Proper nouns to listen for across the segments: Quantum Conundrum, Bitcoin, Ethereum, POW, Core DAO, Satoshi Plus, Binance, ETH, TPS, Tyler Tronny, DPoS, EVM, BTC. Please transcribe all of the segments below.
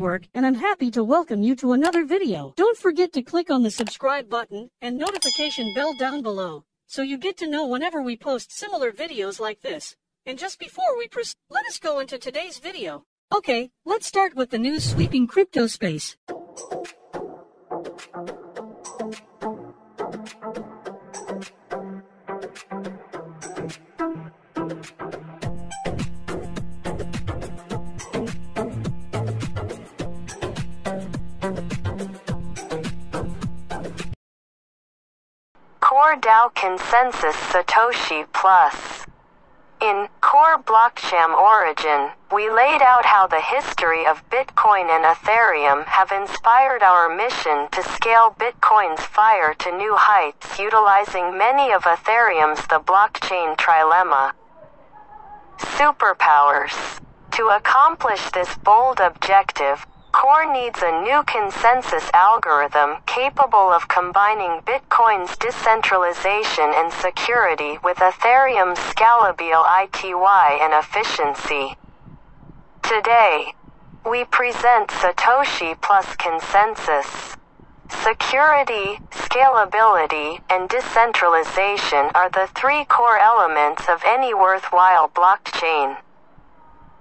Network, and I'm happy to welcome you to another video. Don't forget to click on the subscribe button and notification bell down below, so you get to know whenever we post similar videos like this. And just before we proceed, let us go into today's video. Okay, let's start with the news sweeping crypto space. Core DAO consensus Satoshi Plus. In Core Blockchain Origin, we laid out how the history of Bitcoin and Ethereum have inspired our mission to scale Bitcoin's fire to new heights utilizing many of Ethereum's the blockchain trilemma. Superpowers. To accomplish this bold objective, Core needs a new consensus algorithm capable of combining Bitcoin's decentralization and security with Ethereum's scalability and efficiency. Today, we present Satoshi Plus consensus. Security, scalability, and decentralization are the three core elements of any worthwhile blockchain.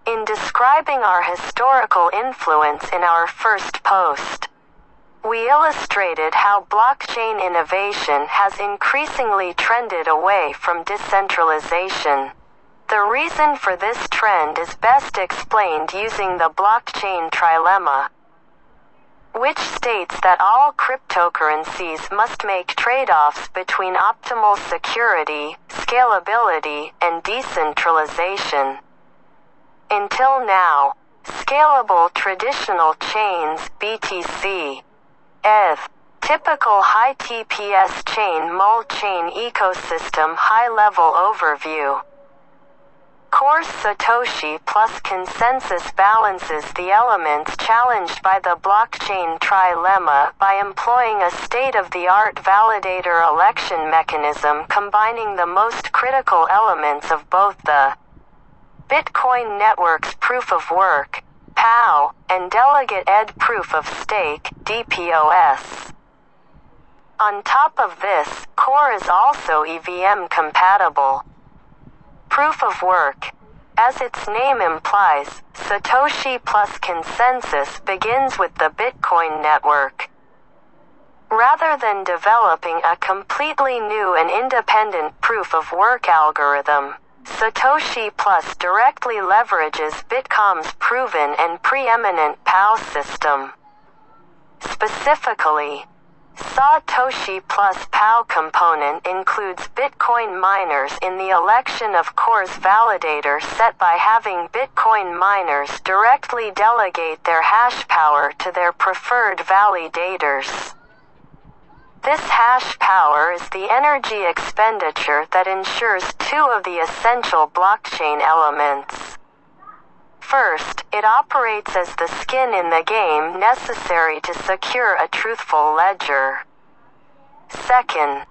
In describing our historical influence in our first post, we illustrated how blockchain innovation has increasingly trended away from decentralization. The reason for this trend is best explained using the blockchain trilemma, which states that all cryptocurrencies must make trade-offs between optimal security, scalability, and decentralization. Until now, scalable traditional chains (BTC), ETH, typical high TPS chain multi-chain ecosystem high-level overview. Core Satoshi Plus consensus balances the elements challenged by the blockchain trilemma by employing a state-of-the-art validator election mechanism combining the most critical elements of both the Bitcoin Network's Proof of Work, POW, and Delegate Ed Proof of Stake, DPoS. On top of this, Core is also EVM compatible. Proof of Work. As its name implies, Satoshi Plus consensus begins with the Bitcoin Network. Rather than developing a completely new and independent Proof of Work algorithm, Satoshi Plus directly leverages Bitcoin's proven and preeminent POW system. Specifically, Satoshi Plus POW component includes Bitcoin miners in the election of Core's validator set by having Bitcoin miners directly delegate their hash power to their preferred validators. This hash power is the energy expenditure that ensures two of the essential blockchain elements. First, it operates as the skin in the game necessary to secure a truthful ledger. Second,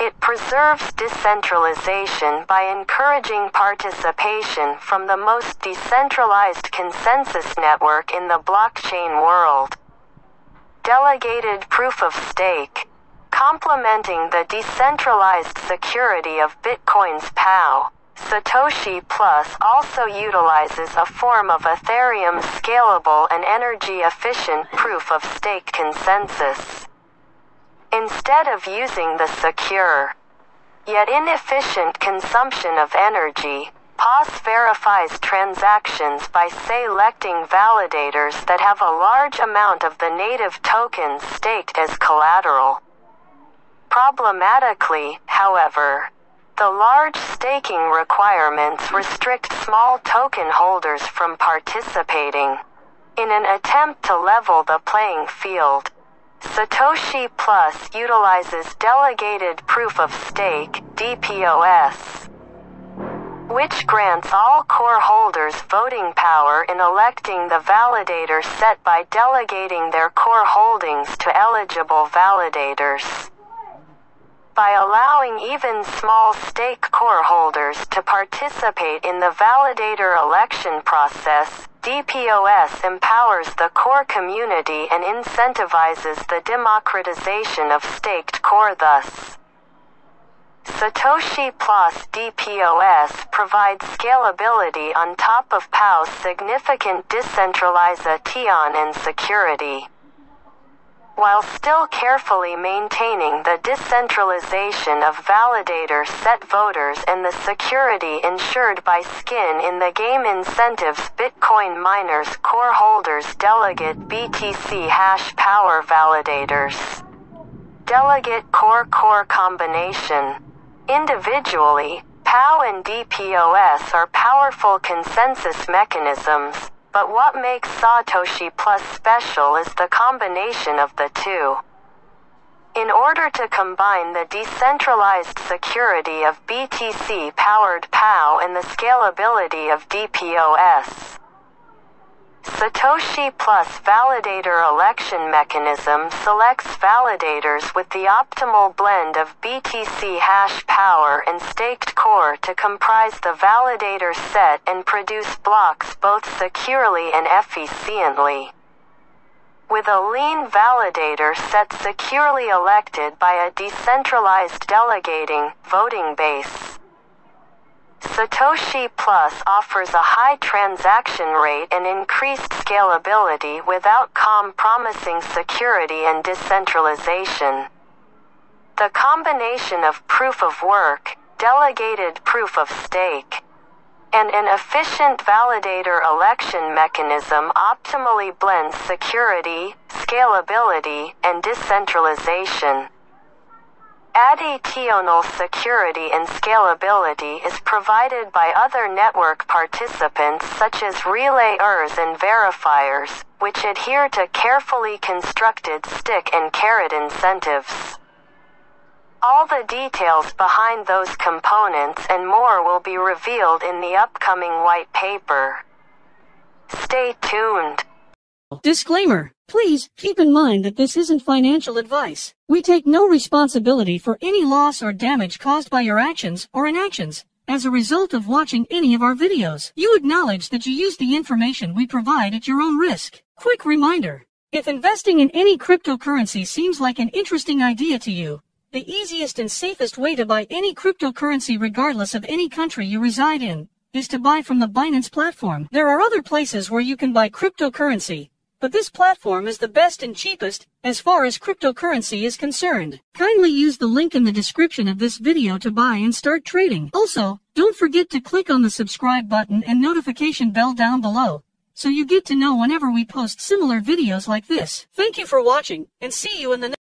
it preserves decentralization by encouraging participation from the most decentralized consensus network in the blockchain world. Delegated proof of stake. Complementing the decentralized security of Bitcoin's POW, Satoshi Plus also utilizes a form of Ethereum's scalable and energy-efficient proof-of-stake consensus. Instead of using the secure, yet inefficient consumption of energy, POS verifies transactions by selecting validators that have a large amount of the native tokens staked as collateral. Problematically, however, the large staking requirements restrict small token holders from participating. In an attempt to level the playing field, Satoshi Plus utilizes Delegated Proof of Stake, DPoS, which grants all core holders voting power in electing the validator set by delegating their core holdings to eligible validators. By allowing even small stake core holders to participate in the validator election process, DPoS empowers the core community and incentivizes the democratization of staked core. Thus, Satoshi Plus DPoS provides scalability on top of POW's significant decentralization and security, while still carefully maintaining the decentralization of validator set voters and the security ensured by skin in the game incentives. Bitcoin miners, core holders, delegate BTC hash power validators, delegate core combination. Individually, POW and DPoS are powerful consensus mechanisms, but what makes Satoshi Plus special is the combination of the two. In order to combine the decentralized security of BTC-powered POW and the scalability of DPoS, Satoshi Plus validator election mechanism selects validators with the optimal blend of BTC hash power and staked core to comprise the validator set and produce blocks both securely and efficiently. With a lean validator set securely elected by a decentralized delegating voting base, Satoshi Plus offers a high transaction rate and increased scalability without compromising security and decentralization. The combination of proof of work, delegated proof of stake, and an efficient validator election mechanism optimally blends security, scalability, and decentralization. Additional security and scalability is provided by other network participants such as relayers and verifiers, which adhere to carefully constructed stick and carrot incentives. All the details behind those components and more will be revealed in the upcoming white paper. Stay tuned. Disclaimer. Please keep in mind that this isn't financial advice. We take no responsibility for any loss or damage caused by your actions or inactions as a result of watching any of our videos. You acknowledge that you use the information we provide at your own risk. Quick reminder, if investing in any cryptocurrency seems like an interesting idea to you, the easiest and safest way to buy any cryptocurrency regardless of any country you reside in is to buy from the Binance platform. There are other places where you can buy cryptocurrency, but this platform is the best and cheapest as far as cryptocurrency is concerned. Kindly use the link in the description of this video to buy and start trading. Also, don't forget to click on the subscribe button and notification bell down below, so you get to know whenever we post similar videos like this. Thank you for watching, and see you in the next video.